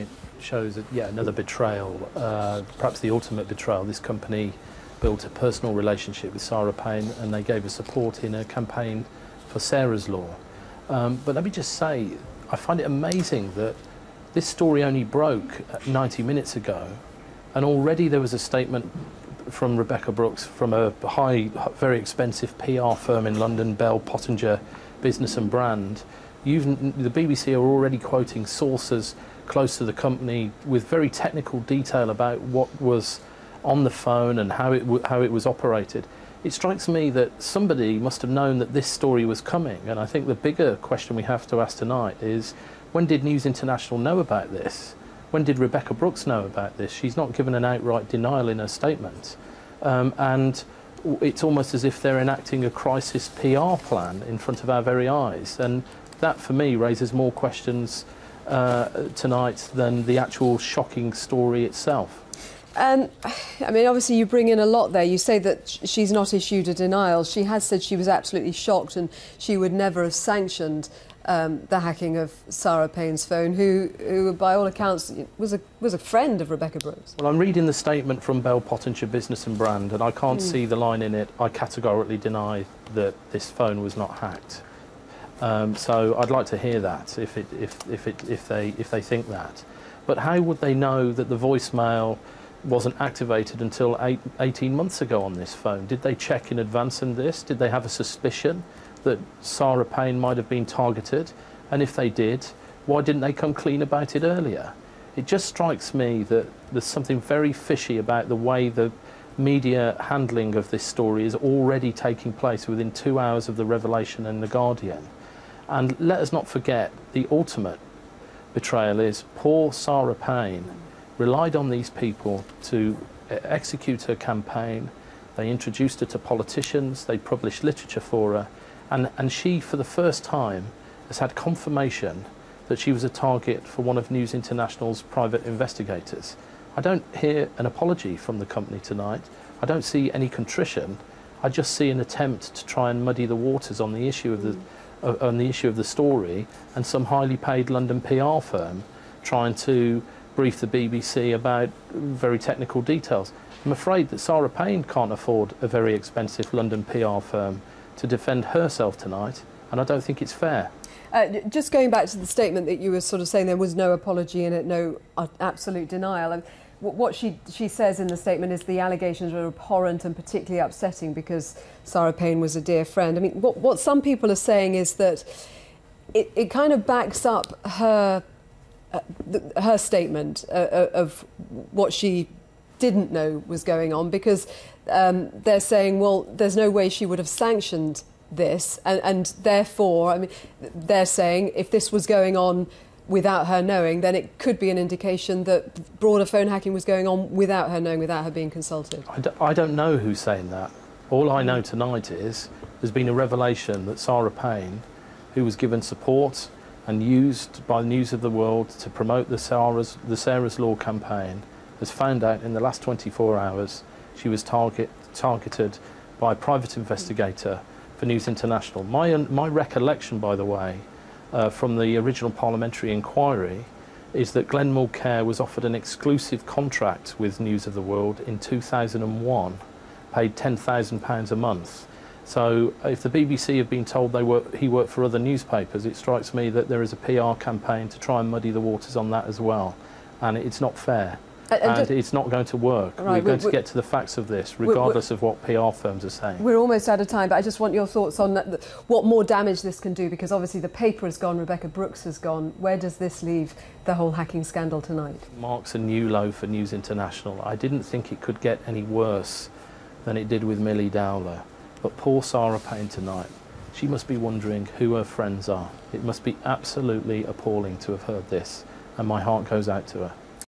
It shows that, yeah, another betrayal, perhaps the ultimate betrayal. This company built a personal relationship with Sarah Payne and they gave her support in a campaign for Sarah's Law. But let me just say, I find it amazing that this story only broke 90 minutes ago, and already there was a statement from Rebekah Brooks from a very expensive PR firm in London, Bell Pottinger Business and Brand. The BBC are already quoting sources close to the company with very technical detail about what was on the phone and how it was operated. It strikes me that somebody must have known that this story was coming, and I think the bigger question we have to ask tonight is, when did News International know about this? When did Rebekah Brooks know about this? She's not given an outright denial in her statement. And it's almost as if they're enacting a crisis PR plan in front of our very eyes. And that, for me, raises more questions tonight than the actual shocking story itself. I mean, obviously you bring in a lot there. You say that she's not issued a denial. She has said she was absolutely shocked and she would never have sanctioned the hacking of Sarah Payne's phone, who by all accounts was a friend of Rebekah Brooks. Well, I'm reading the statement from Bell Pottinger Business and Brand, and I can't see the line in it, "I categorically deny that this phone was not hacked." So I'd like to hear that if they think that. But how would they know that the voicemail wasn't activated until 18 months ago on this phone? Did they check in advance in this? Did they have a suspicion that Sarah Payne might have been targeted? And if they did, why didn't they come clean about it earlier? It just strikes me that there's something very fishy about the way the media handling of this story is already taking place within 2 hours of the revelation in The Guardian. And let us not forget, the ultimate betrayal is poor Sarah Payne relied on these people to execute her campaign. They introduced her to politicians, they published literature for her, and she, for the first time, has had confirmation that she was a target for one of News International's private investigators. I don't hear an apology from the company tonight. I don't see any contrition. I just see an attempt to try and muddy the waters on the issue of the story, and some highly paid London PR firm trying to brief the BBC about very technical details. I'm afraid that Sarah Payne can't afford a very expensive London PR firm to defend herself tonight, and I don't think it's fair. Just going back to the statement that you were sort of saying, there was no apology in it, no absolute denial. And what she says in the statement is, the allegations are abhorrent and particularly upsetting because Sarah Payne was a dear friend. I mean, what some people are saying is that it kind of backs up her statement of what she didn't know was going on, because they're saying, well, there's no way she would have sanctioned this, and therefore, I mean, they're saying if this was going on without her knowing, then it could be an indication that broader phone hacking was going on without her knowing, without her being consulted. I don't know who's saying that. All I know tonight is there's been a revelation that Sarah Payne, who was given support and used by News of the World to promote the Sarah's Law campaign, has found out in the last 24 hours she was targeted by a private investigator for News International. My recollection, by the way, from the original parliamentary inquiry, is that Glenn Mulcaire was offered an exclusive contract with News of the World in 2001, paid £10,000 a month. So if the BBC have been told he worked for other newspapers, it strikes me that there is a PR campaign to try and muddy the waters on that as well. And it's not fair. And it's not going to work. Right, we're going to get to the facts of this, regardless of what PR firms are saying. We're almost out of time, but I just want your thoughts on what more damage this can do, because obviously the paper has gone, Rebekah Brooks has gone. Where does this leave the whole hacking scandal tonight? Marks a new low for News International. I didn't think it could get any worse than it did with Millie Dowler. But poor Sarah Payne tonight, she must be wondering who her friends are. It must be absolutely appalling to have heard this, and my heart goes out to her.